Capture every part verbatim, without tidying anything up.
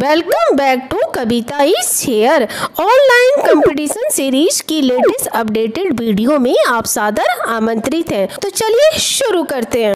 Welcome back to Kavita is here online competition series की latest updated video में आप सादर आमंत्रित हैं। तो चलिए शुरू करते हैं।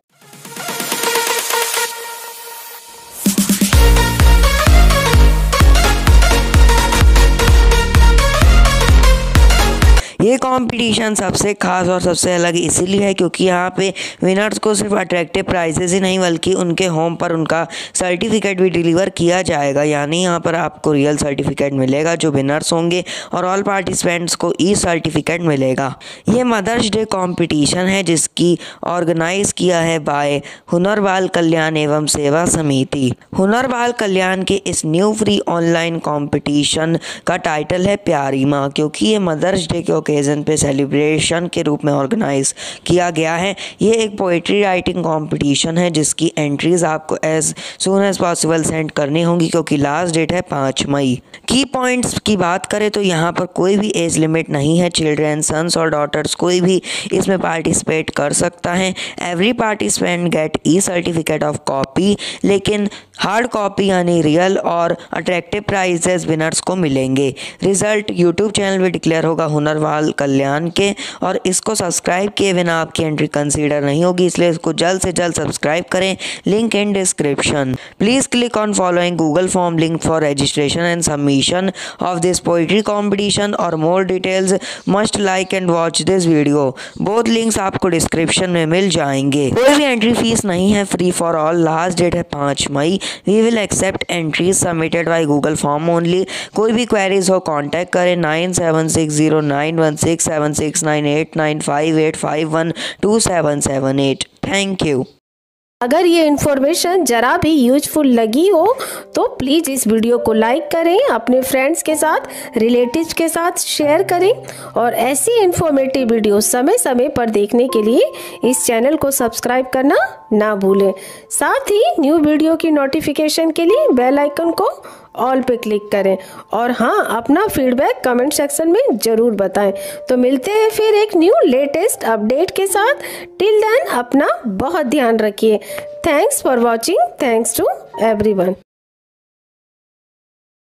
ये कंपटीशन सबसे खास और सबसे अलग इसलिए है क्योंकि यहाँ पे विनर्स को सिर्फ अट्रैक्टिव प्राइजेज ही नहीं बल्कि उनके होम पर उनका सर्टिफिकेट भी डिलीवर किया जाएगा। यानी यहाँ पर आपको रियल सर्टिफिकेट मिलेगा जो विनर्स होंगे और ऑल पार्टिसिपेंट्स को ई सर्टिफिकेट मिलेगा। ये मदर्स डे कंपटीशन है जिसकी ऑर्गेनाइज किया है बाय हुनर बाल कल्याण एवं सेवा समिति। हुनर बाल कल्याण के इस न्यू फ्री ऑनलाइन कॉम्पिटिशन का टाइटल है प्यारी मां, क्योंकि ये मदर्स डे के ओकेजन पे सेलिब्रेशन के रूप में ऑर्गेनाइज किया गया है। ये एक पोइट्री राइटिंग कंपटीशन है जिसकी एंट्रीज आपको as soon as possible send करनी होंगी क्योंकि लास्ट डेट है पाँच मई। की पॉइंट्स की बात करें तो यहाँ पर कोई भी एज लिमिट नहीं है। चिल्ड्रेन, सन्स और डॉटर्स कोई भी इसमें पार्टिसिपेट कर सकता है। Every participant get e certificate of copy, लेकिन हार्ड कॉपी यानी रियल और अट्रैक्टिव प्राइजेस विनर्स को मिलेंगे। रिजल्ट यूट्यूब चैनल पर डिक्लेयर होगा हुनर बाल कल्याण के, और इसको सब्सक्राइब किए बिना आपकी एंट्री कंसीडर नहीं होगी, इसलिए इसको जल्द से जल्द सब्सक्राइब करें। Link in description. Please click on following Google form link for registration and submission of this poetry competition और more details must like and watch this video. Both links आपको डिस्क्रिप्शन में मिल जाएंगे। कोई भी एंट्री फीस नहीं है, free for all. Last date है पाँच मई। We will accept entries submitted by Google form only. कोई भी क्वेरीज हो कॉन्टैक्ट करें nine seven six zero nine one six seven six nine eight nine five eight five one two seven seven eight. Thank you. अगर ये information जरा भी useful लगी हो तो प्लीज़ इस वीडियो को लाइक करें, अपने फ्रेंड्स के साथ, रिलेटिव्स के साथ शेयर करें और ऐसी इन्फॉर्मेटिव वीडियो समय समय पर देखने के लिए इस चैनल को सब्सक्राइब करना ना भूलें। साथ ही न्यू वीडियो की नोटिफिकेशन के लिए बेल आइकन को ऑल पे क्लिक करें। और हाँ, अपना फीडबैक कमेंट सेक्शन में ज़रूर बताएं। तो मिलते हैं फिर एक न्यू लेटेस्ट अपडेट के साथ। टिल देन अपना बहुत ध्यान रखिए। Thanks for watching. Thanks to everyone.